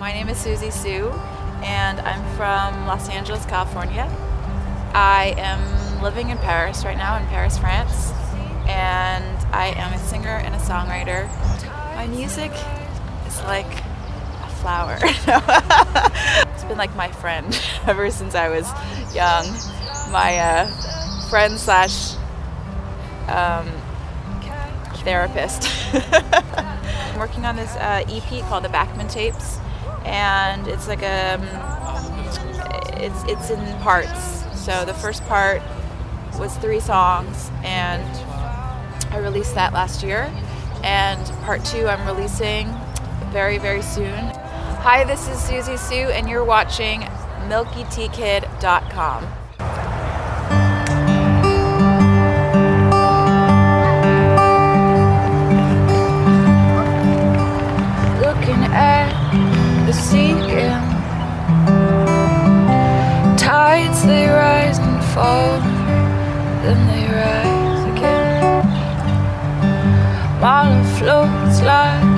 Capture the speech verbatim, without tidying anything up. My name is Susie Suh, and I'm from Los Angeles, California. I am living in Paris right now, in Paris, France, and I am a singer and a songwriter. My music is like a flower. It's been like my friend ever since I was young. My uh, friend slash um, therapist. I'm working on this uh, E P called the Backman Tapes, and it's like a, um, it's it's in parts. So the first part was three songs, and I released that last year. And part two I'm releasing very very soon. Hi, this is Susie Suh, and you're watching milky tea kid dot com. The sinking tides, they rise and fall, then they rise again. While it floats like